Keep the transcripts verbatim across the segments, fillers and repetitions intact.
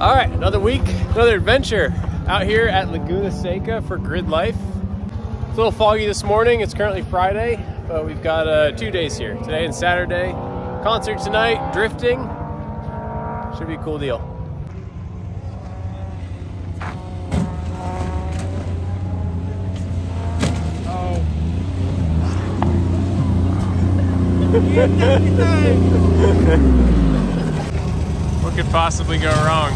All right, another week, another adventure out here at Laguna Seca for Grid Life. It's a little foggy this morning. It's currently Friday, but we've got uh, two days here, today and Saturday. Concert tonight, drifting. Should be a cool deal. What could possibly go wrong?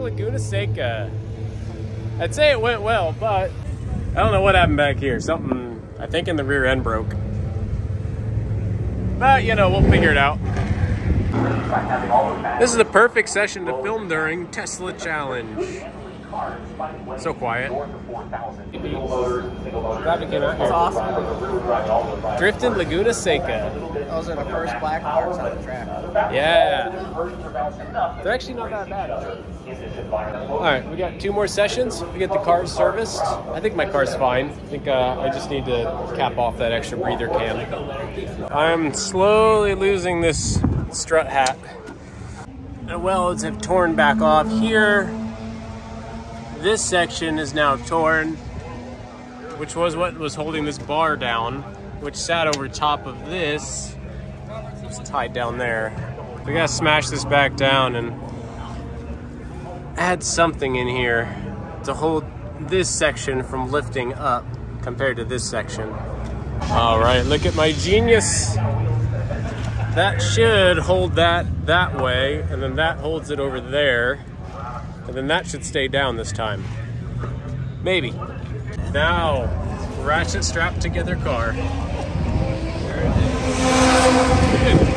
Laguna Seca. I'd say it went well, but I don't know what happened back here. Something, I think, in the rear end broke. But, you know, we'll figure it out. This is the perfect session to film during Tesla Challenge. So quiet. That's awesome. Drifting Laguna Seca. Those are the first black cars on the track. Yeah. They're actually not that bad. All right, we got two more sessions. We get the cars serviced. I think my car's fine. I think uh, I just need to cap off that extra breather cam. I'm slowly losing this strut hat. The welds have torn back off here. This section is now torn, which was what was holding this bar down, which sat over top of this. It was tied down there. We gotta smash this back down and add something in here to hold this section from lifting up compared to this section. All right, look at my genius. That should hold that that way, and then that holds it over there. And then that should stay down this time. Maybe. Now, ratchet strapped together car. There it is. Good.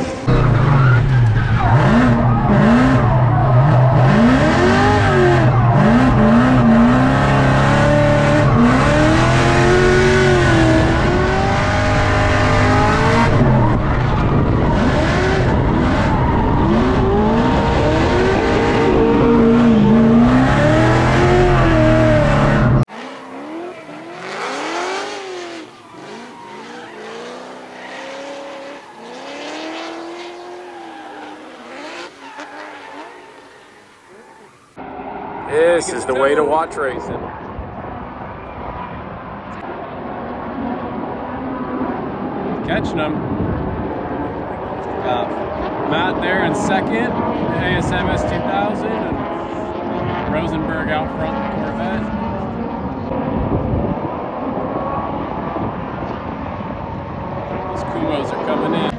This is the way to watch racing. Catching them. Uh, Matt there in second, A S M S two thousand, and Rosenberg out front in the Corvette. Those Kumos are coming in.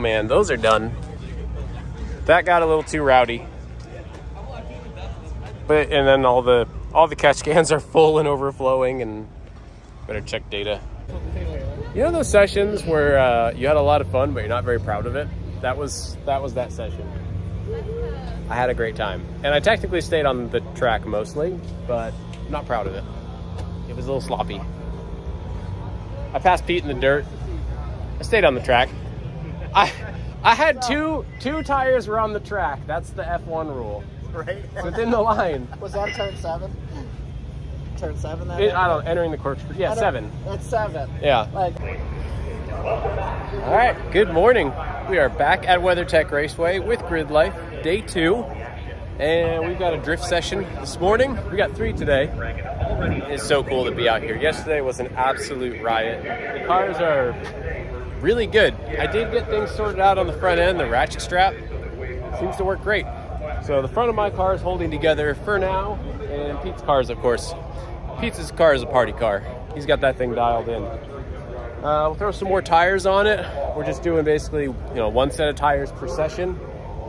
man, those are done. That got a little too rowdy. But and then all the all the catch cans are full and overflowing, and better check data. You know those sessions where uh, you had a lot of fun but you're not very proud of it? That was that was that session. I had a great time, and I technically stayed on the track mostly, but I'm not proud of it. It was a little sloppy. I passed Pete in the dirt. I stayed on the track. I I had two two tires were on the track. That's the F one rule. Right. It's within the line. Was that turn seven? Turn seven. That it, I don't entering the corkscrew. Yeah, seven. That's seven. Yeah. Like. All right. Good morning. We are back at WeatherTech Raceway with Grid Life, day two, and we've got a drift session this morning. We got three today. It's so cool to be out here. Yesterday was an absolute riot. The cars are really good. I did get things sorted out on the front end. The ratchet strap seems to work great. So the front of my car is holding together for now, and Pete's car is, of course. Pete's car is a party car. He's got that thing dialed in. Uh, we'll throw some more tires on it. We're just doing basically, you know, one set of tires per session.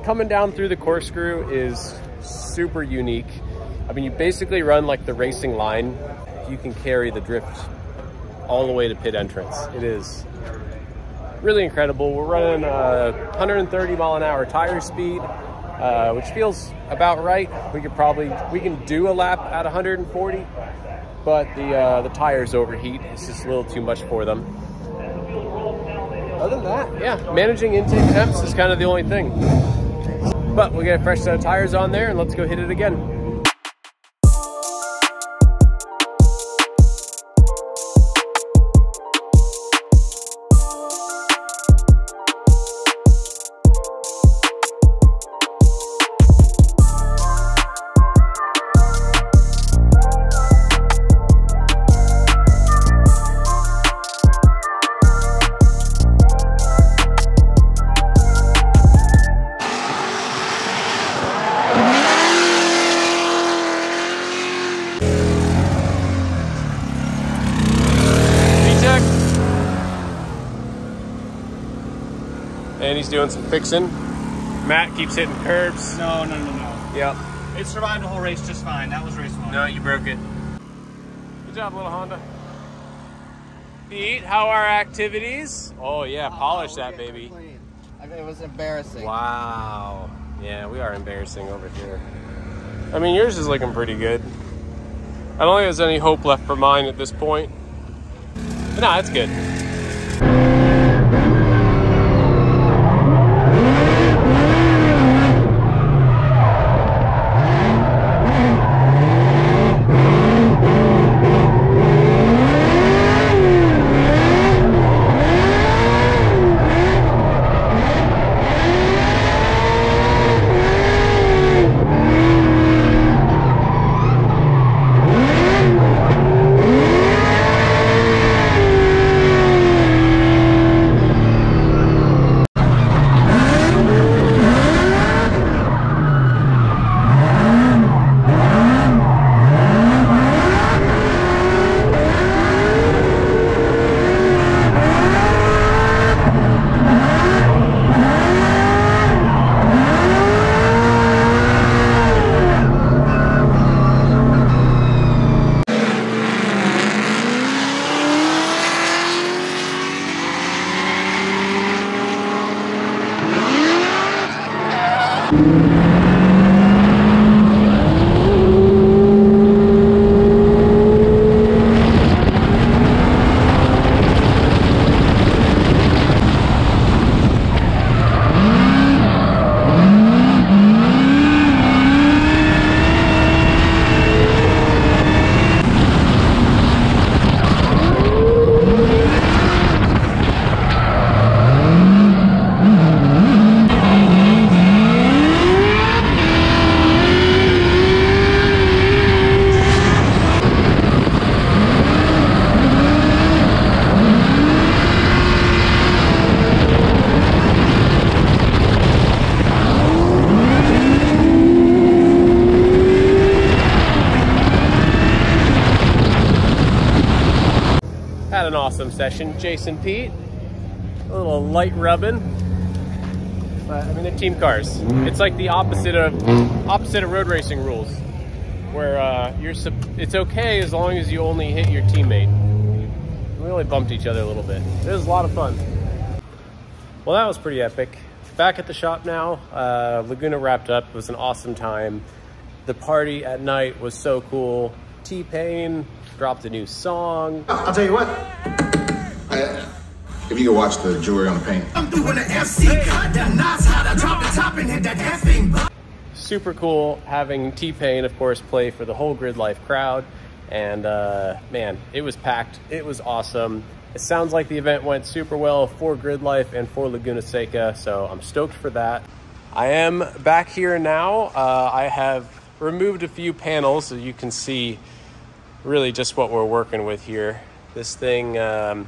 Coming down through the corkscrew is super unique. I mean, you basically run like the racing line. You can carry the drift all the way to pit entrance. It is really incredible. We're running uh, one hundred thirty mile an hour tire speed, uh, which feels about right. We could probably, we can do a lap at one hundred forty, but the, uh, the tires overheat. It's just a little too much for them. Other than that, yeah, managing intake temps is kind of the only thing. But we'll get a fresh set of tires on there and let's go hit it again. And he's doing some fixing. Matt keeps hitting curbs. No, no, no, no. Yep. It survived the whole race just fine. That was race one. No, you broke it. Good job, little Honda. Pete, how are activities? Oh, yeah, oh, polish that, baby. Complain. It was embarrassing. Wow. Yeah, we are embarrassing over here. I mean, yours is looking pretty good. I don't think there's any hope left for mine at this point. But no, that's good. Had an awesome session, Jason Pete. A little light rubbing. But I mean, they're team cars. It's like the opposite of opposite of road racing rules, where uh, you're sub it's okay as long as you only hit your teammate. We only bumped each other a little bit. It was a lot of fun. Well, that was pretty epic. Back at the shop now. Uh, Laguna wrapped up. It was an awesome time. The party at night was so cool. T-Pain dropped a new song. I'll tell you what. I, if you go watch the jewelry on the paint. I'm doing an F C cut that knots how to drop the top and hit that effing. Super cool having T-Pain, of course, play for the whole Grid Life crowd. And uh, man, it was packed. It was awesome. It sounds like the event went super well for Grid Life and for Laguna Seca, so I'm stoked for that. I am back here now. Uh, I have removed a few panels so you can see really just what we're working with here. This thing um,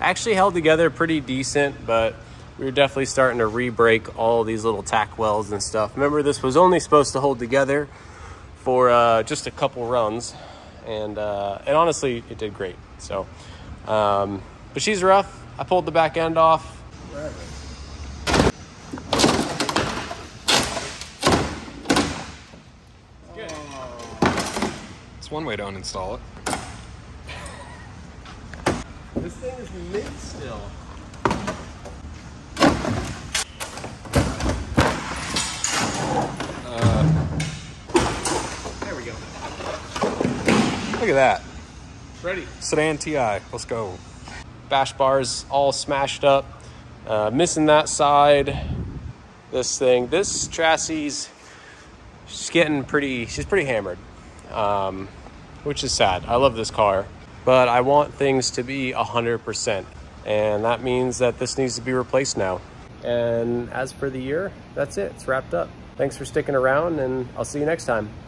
actually held together pretty decent, but we were definitely starting to re-break all these little tack wells and stuff. Remember, this was only supposed to hold together for uh, just a couple runs, and, uh, and honestly, it did great. So. Um, but she's rough. I pulled the back end off. Right. Good. It's one way to uninstall it. This thing is mint still. Uh, there we go. Look at that. Ready. Sedan T I, let's go. Bash bars all smashed up, uh, missing that side. This thing, this chassis, she's getting pretty, she's pretty hammered, um, which is sad. I love this car, but I want things to be one hundred percent. And that means that this needs to be replaced now. And as for the year, that's it, it's wrapped up. Thanks for sticking around, and I'll see you next time.